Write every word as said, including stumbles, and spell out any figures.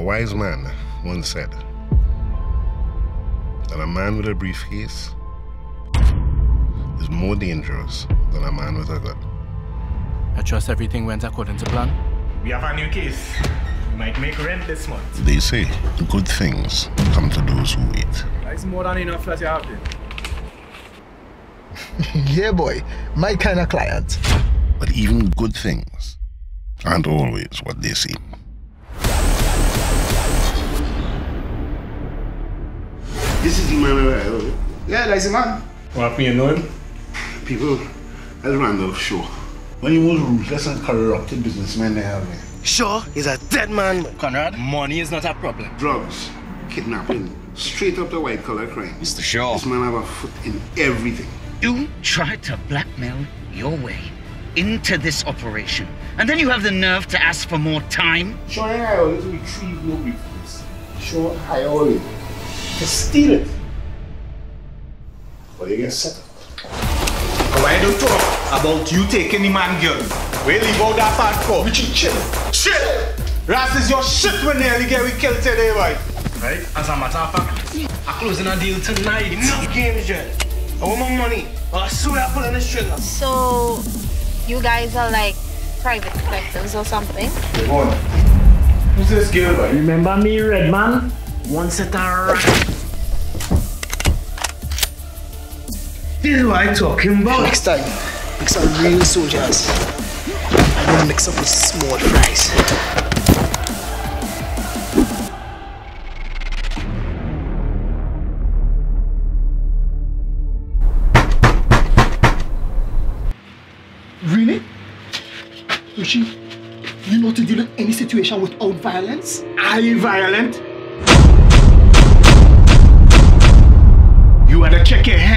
A wise man once said that a man with a briefcase is more dangerous than a man with a gun. I trust everything went according to plan. We have a new case. We might make rent this month. They say good things come to those who wait. That's more than enough that you have there. Yeah, boy. My kind of client. But even good things aren't always what they seem. This is the man. Yeah, that's the man. What happened, you know him? People, that ran the show. One of the most ruthless and corrupted businessmen they have here. Sure, he's a dead man. Conrad, money is not a problem. Drugs, kidnapping, straight up the white collar crime. Mister Shaw. This man have a foot in everything. You tried to blackmail your way into this operation, and then you have the nerve to ask for more time? Sure, I always retrieve your briefcase. Sure, I always. To steal it. Or you get set up. Well, I don't talk about you taking the man girl. Well, leave out that part for which you chill. Shit! Ras is your shit when nearly get we killed today, right? Right? As a matter of fact, I'm closing a deal tonight. Enough games, Jen. I want my money. I swear I pull in this trigger. So, you guys are like private collectors or something? Good morning. Who's this girl, right? Remember me, Red Man? Once at a rat. This is what I'm talking about. Next time, mix up real soldiers. I don't mix up with small fries. Really? Yoshi, you know to deal with any situation without violence? Are you violent? You had to check your head.